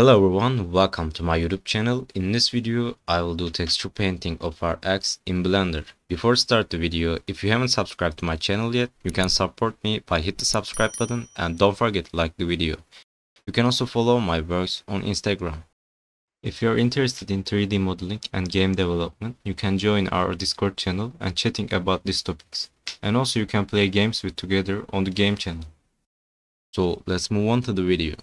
Hello everyone, welcome to my YouTube channel. In this video, I will do texture painting of our eggs in Blender. Before start the video, if you haven't subscribed to my channel yet, you can support me by hit the subscribe button and don't forget to like the video. You can also follow my works on Instagram. If you are interested in 3D modeling and game development, you can join our Discord channel and chatting about these topics. And also you can play games with together on the game channel. So let's move on to the video.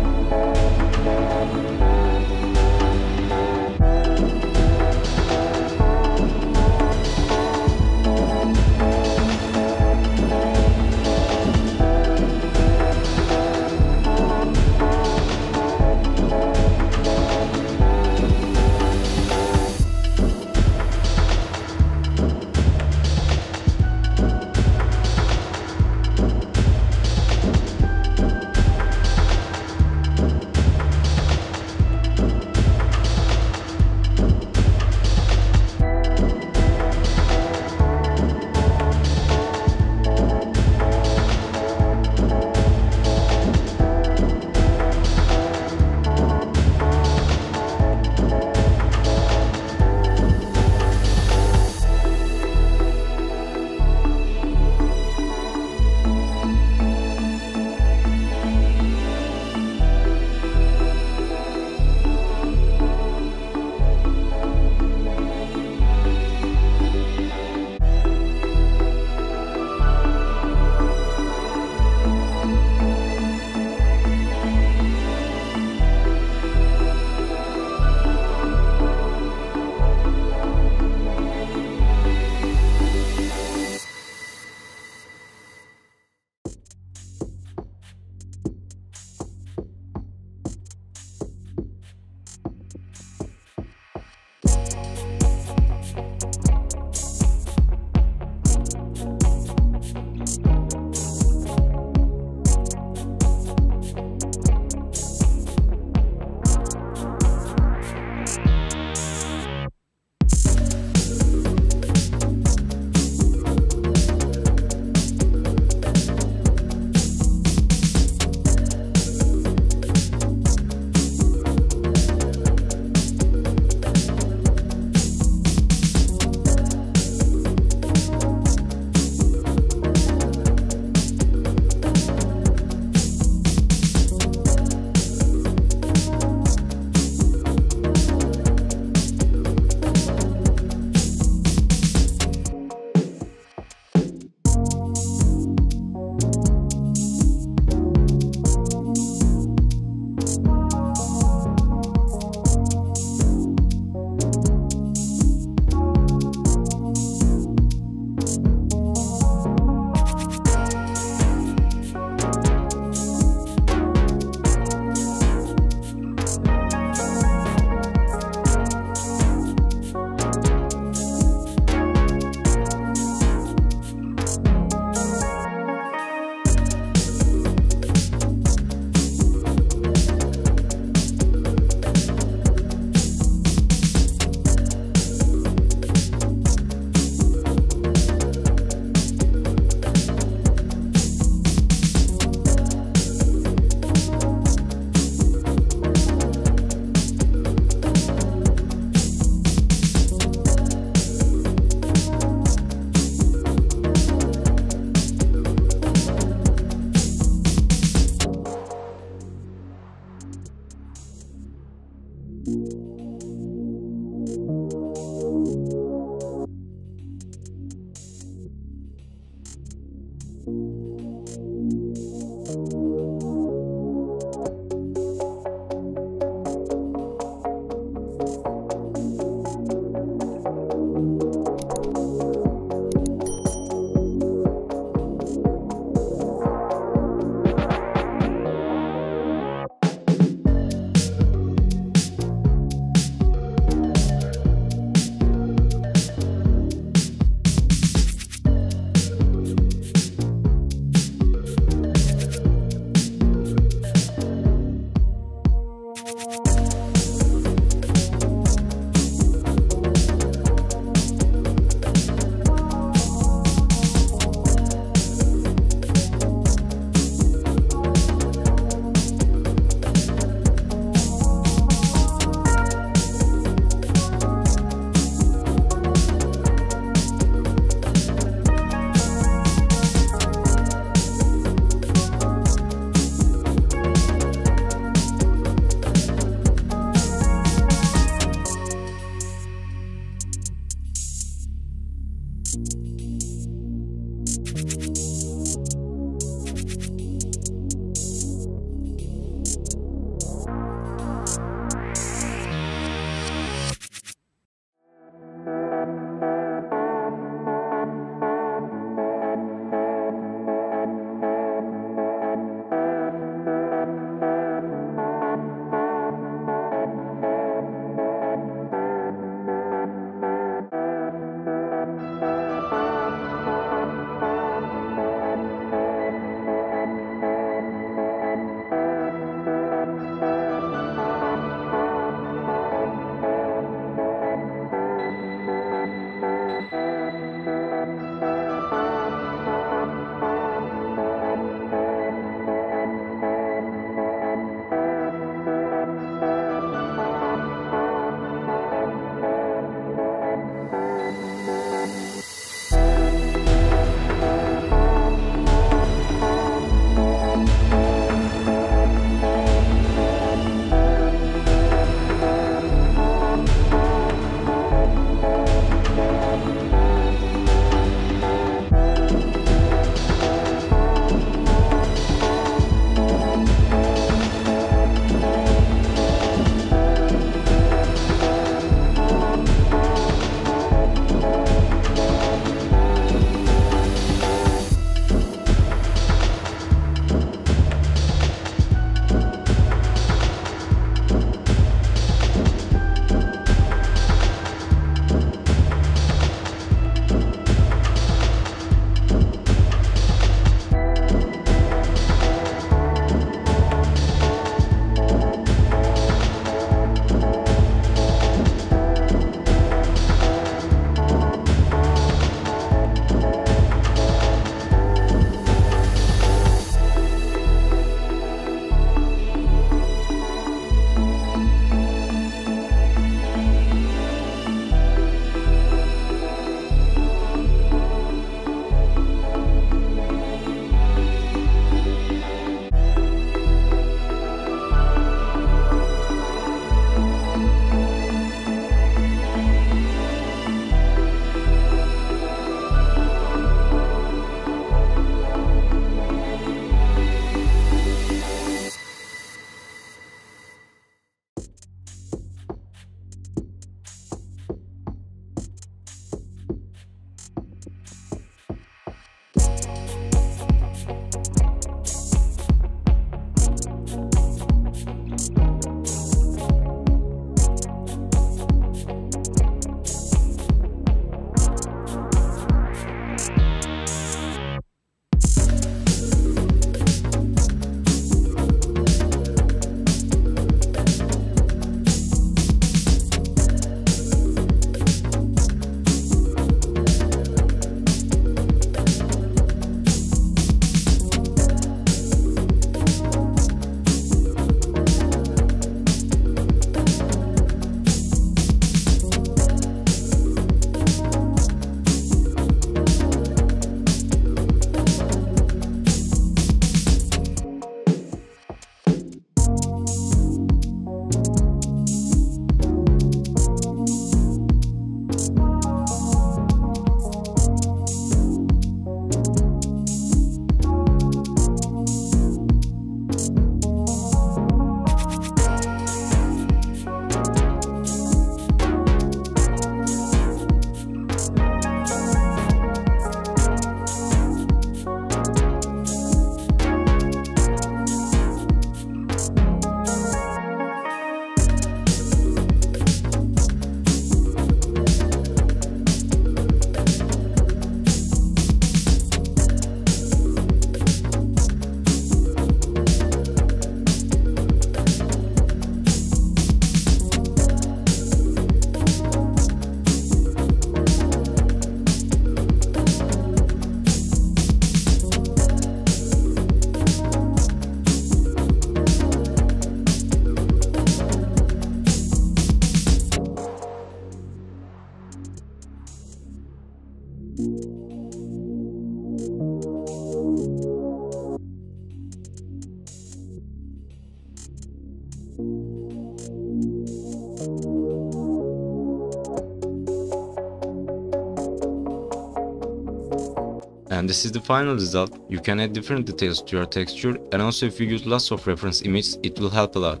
And this is the final result. You can add different details to your texture, and also if you use lots of reference images, it will help a lot.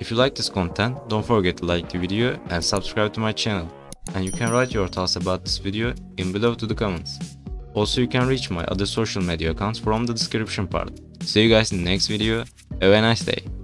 If you like this content, don't forget to like the video and subscribe to my channel. And you can write your thoughts about this video in below to the comments. Also, you can reach my other social media accounts from the description part. See you guys in the next video. Have a nice day.